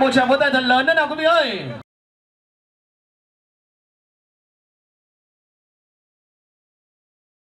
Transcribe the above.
Một tràng vỗ tay thật lớn nữa nào quý vị ơi.